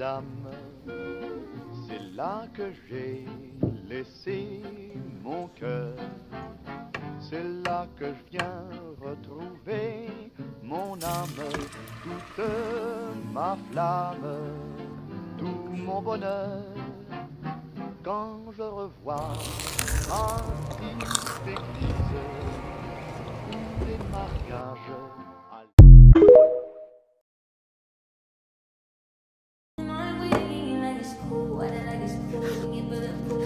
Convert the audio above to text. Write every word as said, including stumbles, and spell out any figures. madame, c'est là que j'ai laissé mon cœur, c'est là que je viens retrouver mon âme, toute ma flamme, tout mon bonheur, quand je revois ma petite église où les mariages. But